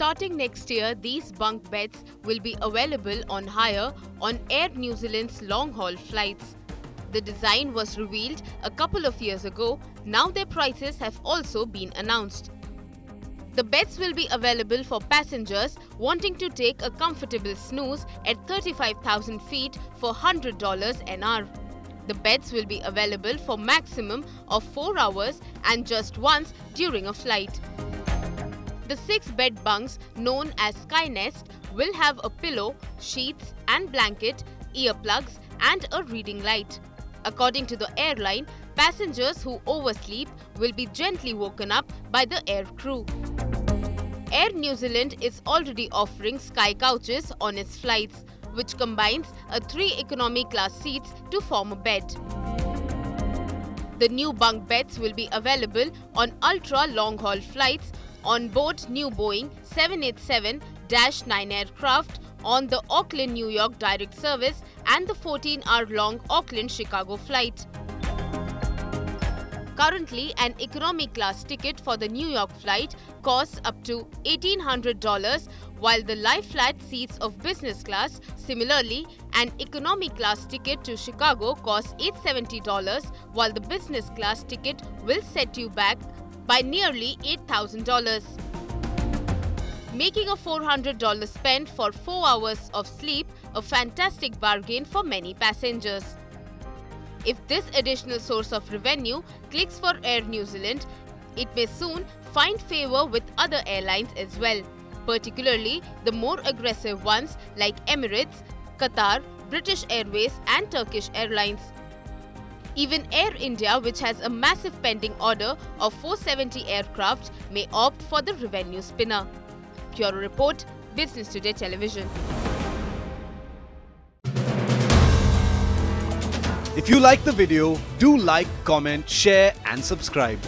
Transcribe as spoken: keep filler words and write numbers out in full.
Starting next year, these bunk beds will be available on hire on Air New Zealand's long-haul flights. The design was revealed a couple of years ago. Now their prices have also been announced. The beds will be available for passengers wanting to take a comfortable snooze at thirty-five thousand feet for one hundred dollars an hour. The beds will be available for maximum of four hours and just once during a flight. The six bed bunks, known as Sky Nest, will have a pillow, sheets and blanket, earplugs and a reading light. According to the airline, passengers who oversleep will be gently woken up by the air crew. Air New Zealand is already offering Sky couches on its flights, which combines a three economy class seats to form a bed. The new bunk beds will be available on ultra-long-haul flights on board new Boeing seven eighty-seven dash nine aircraft, on the Auckland-New York direct service and the fourteen hour long Auckland-Chicago flight. Currently, an economy class ticket for the New York flight costs up to eighteen hundred dollars, while the lie flat seats of business class. Similarly, an economy class ticket to Chicago costs eight hundred seventy dollars, while the business class ticket will set you back by nearly eight thousand dollars. Making a four hundred dollars spend for four hours of sleep a fantastic bargain for many passengers. If this additional source of revenue clicks for Air New Zealand, it may soon find favour with other airlines as well, particularly the more aggressive ones like Emirates, Qatar, British Airways and Turkish Airlines. Even Air India, which has a massive pending order of four hundred seventy aircraft, may opt for the revenue spinner. Pure Report, Business Today Television. If you like the video, do like, comment, share and subscribe.